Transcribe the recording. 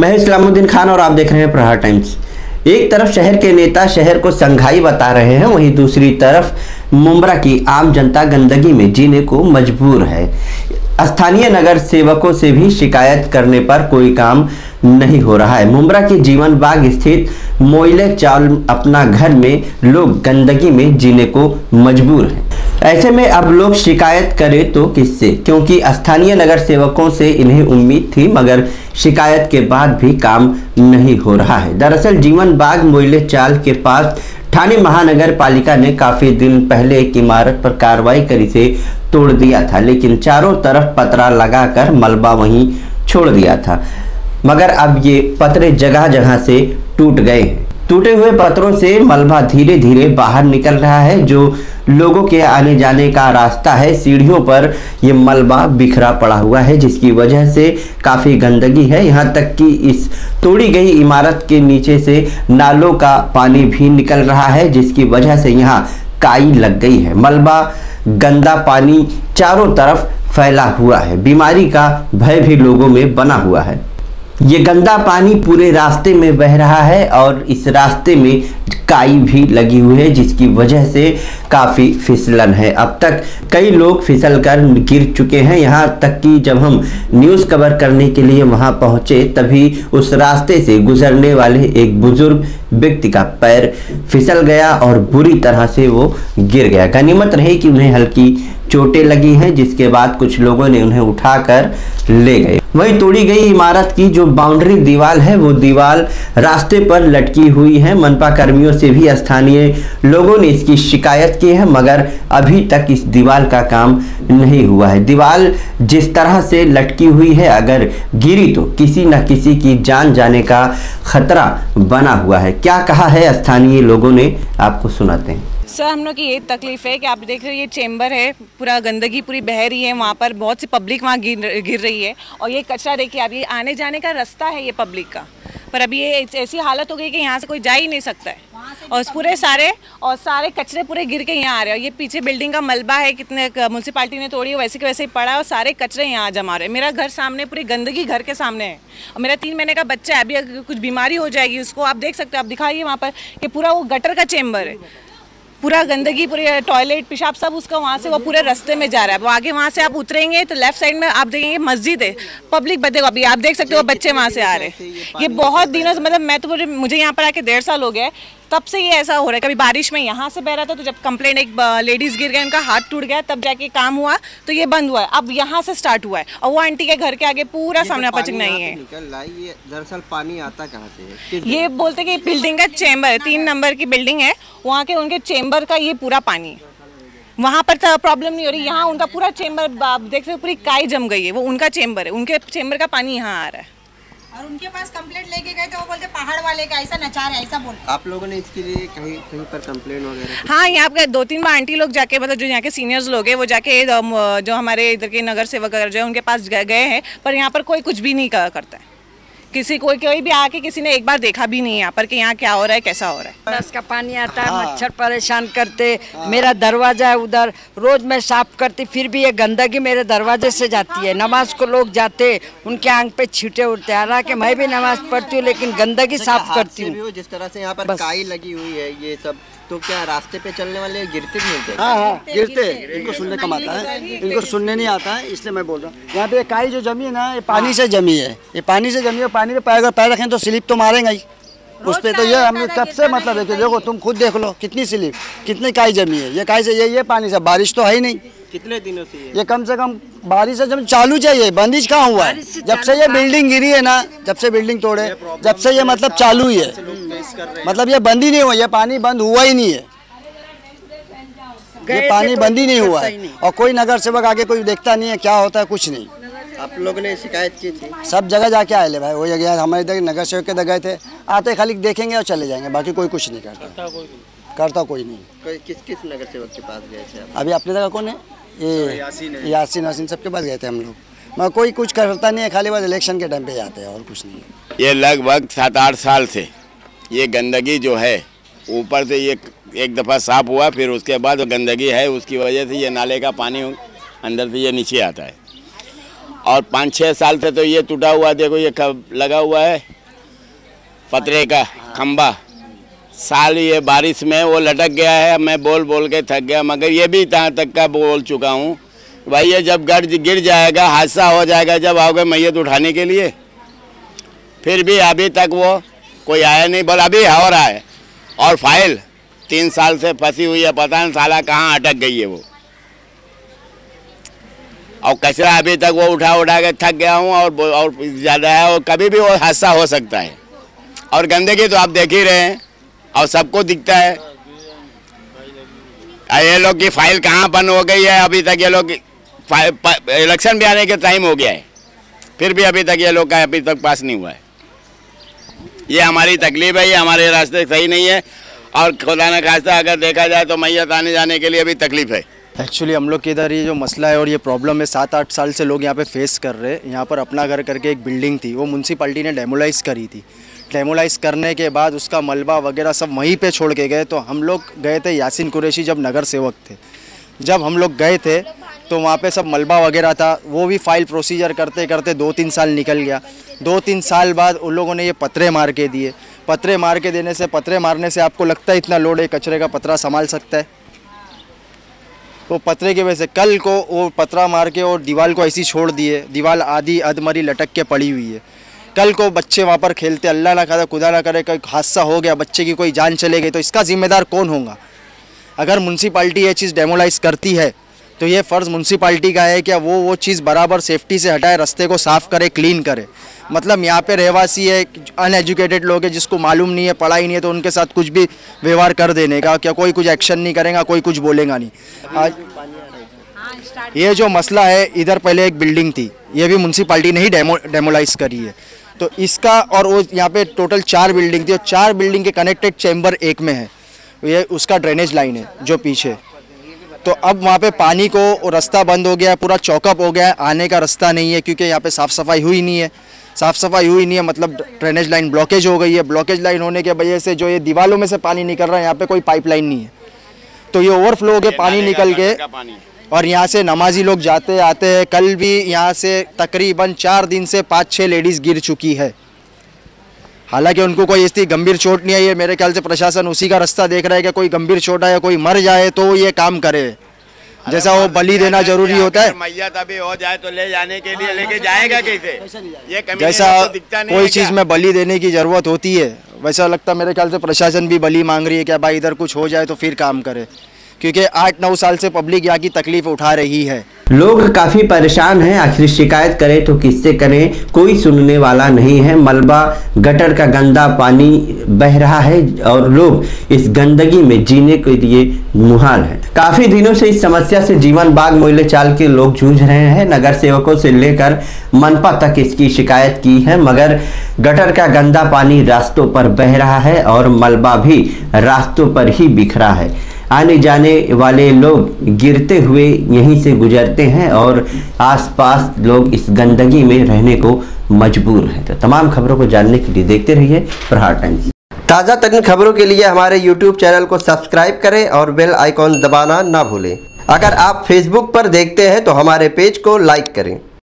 मैं इस्लामुद्दीन खान और आप देख रहे हैं प्रहार टाइम्स। एक तरफ शहर के नेता शहर को संघाई बता रहे हैं, वहीं दूसरी तरफ मुंब्रा की आम जनता गंदगी में जीने को मजबूर है। स्थानीय नगर सेवकों से भी शिकायत करने पर कोई काम नहीं हो रहा है। मुंब्रा के जीवन बाग स्थित मोइले चाल अपना घर में लोग गंदगी में जीने को मजबूर हैं। ऐसे में अब लोग शिकायत करें तो किससे, क्योंकि स्थानीय नगर सेवकों से इन्हें उम्मीद थी, मगर शिकायत के बाद भी काम नहीं हो रहा है। दरअसल जीवन बाग मोइले चाल के पास ठाणे महानगर पालिका ने काफी दिन पहले एक इमारत पर कार्रवाई कर इसे तोड़ दिया था, लेकिन चारों तरफ पतरा लगाकर मलबा वहीं छोड़ दिया था, मगर अब ये पतरे जगह जगह से टूट गए हैं। टूटे हुए पत्रों से मलबा धीरे धीरे बाहर निकल रहा है। जो लोगों के आने जाने का रास्ता है, सीढ़ियों पर ये मलबा बिखरा पड़ा हुआ है, जिसकी वजह से काफ़ी गंदगी है। यहाँ तक कि इस तोड़ी गई इमारत के नीचे से नालों का पानी भी निकल रहा है, जिसकी वजह से यहाँ काई लग गई है। मलबा गंदा पानी चारों तरफ फैला हुआ है। बीमारी का भय भी लोगों में बना हुआ है। ये गंदा पानी पूरे रास्ते में बह रहा है और इस रास्ते में काई भी लगी हुई है, जिसकी वजह से काफ़ी फिसलन है। अब तक कई लोग फिसल कर गिर चुके हैं। यहाँ तक कि जब हम न्यूज़ कवर करने के लिए वहाँ पहुँचे, तभी उस रास्ते से गुजरने वाले एक बुजुर्ग व्यक्ति का पैर फिसल गया और बुरी तरह से वो गिर गया। गनीमत रही कि उन्हें हल्की चोटें लगी हैं, जिसके बाद कुछ लोगों ने उन्हें उठाकर ले गए। वहीं तोड़ी गई इमारत की जो बाउंड्री दीवार है, वो दीवार रास्ते पर लटकी हुई है। मनपा कर्मियों से भी स्थानीय लोगों ने इसकी शिकायत की है, मगर अभी तक इस दीवार का काम नहीं हुआ है। दीवार जिस तरह से लटकी हुई है, अगर गिरी तो किसी न किसी की जान जाने का खतरा बना हुआ है। क्या कहा है स्थानीय लोगों ने, आपको सुनाते हैं। सर, हम लोग की ये तकलीफ़ है कि आप देख रहे हो ये चैम्बर है, पूरा गंदगी पूरी बह रही है, वहाँ पर बहुत सी पब्लिक वहाँ गिर रही है। और ये कचरा देखिए, आप ये आने जाने का रास्ता है ये पब्लिक का, पर अभी ये ऐसी हालत हो गई कि यहाँ से कोई जा ही नहीं सकता है। और पूरे सारे कचरे पूरे गिर के यहाँ आ रहे हैं। ये पीछे बिल्डिंग का मलबा है, कितने म्यूनसिपाल्टी ने तोड़ी है, वैसे के वैसे ही पड़ा है और सारे कचरे यहाँ जमा रहे हैं। मेरा घर सामने, पूरी गंदगी घर के सामने है और मेरा 3 महीने का बच्चा है। अभी कुछ बीमारी हो जाएगी उसको, आप देख सकते हो। आप दिखाइए वहाँ पर कि पूरा वो गटर का चैम्बर है, पूरा गंदगी, पूरे टॉयलेट पेशाब सब उसका वहाँ से, वो पूरे रास्ते में जा रहा है। वो आगे वहाँ से आप उतरेंगे तो लेफ्ट साइड में आप देखेंगे मस्जिद है, पब्लिक बदेगा। अभी आप देख सकते हो बच्चे वहाँ से आ रहे हैं। ये बहुत दिनों से, मतलब मैं तो, मुझे यहाँ पर आके 1.5 साल हो गया, तब से ये ऐसा हो रहा है। कभी बारिश में यहाँ से बह रहा था, तो जब कंप्लेंट, एक लेडीज़ गिर गए, उनका हाथ टूट गया, तब जाके काम हुआ, तो ये बंद हुआ है। अब यहाँ से स्टार्ट हुआ है और वो आंटी के घर के आगे पूरा सामने पचक नहीं है। दरअसल पानी आता कहाँ से, ये बोलते कि बिल्डिंग का चैम्बर है, 3 नंबर की बिल्डिंग है, वहाँ के उनके चैम्बर का ये पूरा पानी। वहाँ पर प्रॉब्लम नहीं हो रही, यहाँ उनका पूरा चैम्बर आप देख सकते हो, पूरी काई जम गई है। वो उनका चैम्बर है, उनके चैम्बर का पानी यहाँ आ रहा है। और उनके पास कंप्लेंट लेके गए तो वो बोलते पहाड़ वाले का ऐसा नचार है, ऐसा बोल। आप लोगों ने इसके लिए कहीं पर कंप्लेंट वगैरह? हाँ, यहाँ पे 2-3 बार आंटी लोग जाके, मतलब जो यहाँ के सीनियर्स लोग हैं, वो जाके जो हमारे इधर के नगर सेवक जो है उनके पास गए हैं, पर यहाँ पर कोई कुछ भी नहीं करता है। कोई भी आके किसी ने एक बार देखा भी नहीं यहाँ पर कि यहाँ क्या हो रहा है, कैसा हो रहा है। उसका पानी आता है, मच्छर परेशान करते। मेरा दरवाजा है उधर, रोज मैं साफ करती, फिर भी ये गंदगी मेरे दरवाजे से जाती है। नमाज को लोग जाते, उनके आंख पे छींटे उड़ते। हालांकि मैं भी नमाज पढ़ती हूँ, लेकिन गंदगी साफ करती हूँ। जिस तरह से यहाँ पर काई लगी हुई है, ये सब तो क्या रास्ते पे चलने वाले गिरते नहीं होते? हाँ, गिरते। इनको सुनने कम आता है, इनको सुनने नहीं आता है, इसलिए मैं बोल रहा हूँ। यहाँ पे काई जो जमी है ना, ये पानी से जमी है, ये पानी से जमी है। पानी पे अगर पैर रखें तो स्लिप तो मारेंगे ही उस पर। तो ये हम लोग कब से, मतलब है कि देखो, तुम खुद देख लो कितनी स्लिप, कितनी काई जमी है। ये काई से ये पानी से, बारिश तो है ही नहीं। कितने दिनों से ये कम से कम बारिश है, जब चालू चाहिए, बंदिश कहाँ हुआ है? जब से ये बिल्डिंग गिरी है ना, जब से बिल्डिंग तोड़े, जब से ये मतलब चालू ही है, मतलब ये बंद ही नहीं हुआ। ये पानी बंद हुआ ही नहीं है, ये पानी बंद ही नहीं हुआ है। और कोई नगर सेवक आगे कोई देखता नहीं है, क्या होता है कुछ नहीं। आप लोगों ने शिकायत की थी? सब जगह जाके आए ले भाई, वो जगह हमारे इधर नगर सेवक के गए थे, आते खाली देखेंगे और चले जाएंगे, बाकी कोई कुछ नहीं करता कोई नहीं। किस नगर सेवक के पास गए थे? अभी अपने जगह कौन है, ये यासिन सबके पास गए थे हम लोग। मैं कोई कुछ करता नहीं है, खाली बस इलेक्शन के टाइम पे आते हैं और कुछ नहीं। ये लगभग 7-8 साल से ये गंदगी जो है, ऊपर से ये एक दफ़ा साफ हुआ, फिर उसके बाद गंदगी है, उसकी वजह से ये नाले का पानी अंदर से ये नीचे आता है। और 5-6 साल से तो ये टूटा हुआ, देखो ये लगा हुआ है पतरे का खम्बा, साल ये बारिश में वो लटक गया है। मैं बोल के थक गया, मगर ये भी यहाँ तक का बोल चुका हूँ भाई, ये जब गिर जाएगा, हादसा हो जाएगा, जब आओगे मैयत उठाने के लिए, फिर भी अभी तक वो कोई आया नहीं। बोल अभी हो रहा है, और फाइल 3 साल से फंसी हुई है, पता नहीं साला कहाँ अटक गई है वो। और कचरा अभी तक वो उठा के थक गया हूँ, और ज़्यादा है, और कभी भी वो हादसा हो सकता है। और गंदगी तो आप देख ही रहे हैं, और सबको दिखता है। ये लोग की फाइल कहाँ बंद हो गई है, अभी तक ये लोग इलेक्शन भी आने के टाइम हो गया है, फिर भी अभी तक ये लोग का अभी तक पास नहीं हुआ है। ये हमारी तकलीफ है, ये हमारे रास्ते सही नहीं है। और खुदा न खास्ता अगर देखा जाए तो मैयत आने जाने के लिए भी तकलीफ है। एक्चुअली हम लोग के इधर ये जो मसला है और ये प्रॉब्लम है, 7-8 साल से लोग यहाँ पे फेस कर रहे हैं। यहाँ पर अपना घर करके एक बिल्डिंग थी, वो म्यूनसिपाल्टी ने डेमोलाइज़ करी थी। डेमोलाइज़ करने के बाद उसका मलबा वगैरह सब वहीं पे छोड़ के गए। तो हम लोग गए थे, यासिन कुरैशी जब नगर सेवक थे, जब हम लोग गए थे तो वहाँ पे सब मलबा वगैरह था, वो भी फाइल प्रोसीजर करते करते 2-3 साल निकल गया। 2-3 साल बाद उन लोगों ने ये पतरे मार के दिए। पतरे मार के देने से, पतरे मारने से आपको लगता है इतना लोड है कचरे का पतरा संभाल सकता है? तो पतरे की वजह से कल को वो पतरा मार के और दीवार को ऐसी छोड़ दिए, दीवार आधी अधमरी लटक के पड़ी हुई है। कल को बच्चे वहाँ पर खेलते, अल्लाह ना करे खुदा ना करे कोई हादसा हो गया, बच्चे की कोई जान चले गई, तो इसका जिम्मेदार कौन होगा? अगर म्यूनसिपाल्टी ये चीज़ डेमोलाइज़ करती है तो ये फ़र्ज़ म्यूनसिपाल्टी का है क्या वो चीज़ बराबर सेफ्टी से हटाए, रास्ते को साफ़ करे, क्लीन करे। मतलब यहाँ पे रहवासी है, अनएजुकेटेड लोग है, जिसको मालूम नहीं है, पढ़ाई नहीं है, तो उनके साथ कुछ भी व्यवहार कर देने का, क्या कोई कुछ एक्शन नहीं करेगा, कोई कुछ बोलेगा नहीं। आज ये जो मसला है, इधर पहले एक बिल्डिंग थी, ये भी म्यूनसिपाल्टी ने ही डेमोलाइज़ करी है। तो इसका, और वो यहाँ पे टोटल 4 बिल्डिंग थी, और 4 बिल्डिंग के कनेक्टेड चैम्बर एक में है, ये उसका ड्रेनेज लाइन है जो पीछे। तो अब वहाँ पे पानी को रास्ता बंद हो गया है, पूरा चौकअप हो गया है, आने का रास्ता नहीं है, क्योंकि यहाँ पे साफ़ सफाई हुई नहीं है, मतलब ड्रेनेज लाइन ब्लॉकेज हो गई है। ब्लॉकेज लाइन होने के वजह से जो ये दीवारों में से पानी निकल रहा है, यहाँ पे कोई पाइपलाइन नहीं है, तो ये ओवरफ्लो हो गया पानी निकल के। और यहाँ से नमाजी लोग जाते आते हैं, कल भी यहाँ से तकरीबन 4 दिन से 5-6 लेडीज़ गिर चुकी है। हालांकि उनको कोई ऐसी गंभीर चोट नहीं आई है, मेरे ख्याल से प्रशासन उसी का रास्ता देख रहा है कि कोई गंभीर चोट आए, कोई मर जाए तो ये काम करे, जैसा वो बलि देना जरूरी होता है। मैयत अभी हो जाए तो ले जाने के लिए लेके जाएगा कैसे? जैसा कोई चीज़ में बलि देने की ज़रूरत होती है, वैसा लगता है मेरे ख्याल से प्रशासन भी बलि मांग रही है कि भाई इधर कुछ हो जाए तो फिर काम करे, क्योंकि 8-9 साल से पब्लिक यहाँ की तकलीफ उठा रही है। लोग काफी परेशान हैं, आखिर शिकायत करें तो किससे करें, कोई सुनने वाला नहीं है। मलबा, गटर का गंदा पानी बह रहा है और लोग इस गंदगी में जीने के लिए मुहाल हैं। काफी दिनों से इस समस्या से जीवन बाग मोइले चाल के लोग जूझ रहे हैं। नगर सेवकों से लेकर मनपा तक इसकी शिकायत की है, मगर गटर का गंदा पानी रास्तों पर बह रहा है और मलबा भी रास्तों पर ही बिखरा है। आने जाने वाले लोग गिरते हुए यहीं से गुजरते हैं और आसपास लोग इस गंदगी में रहने को मजबूर हैं। तो तमाम खबरों को जानने के लिए देखते रहिए प्रहार टाइम्स। ताज़ा तरीन खबरों के लिए हमारे YouTube चैनल को सब्सक्राइब करें और बेल आइकॉन दबाना ना भूलें। अगर आप Facebook पर देखते हैं तो हमारे पेज को लाइक करें।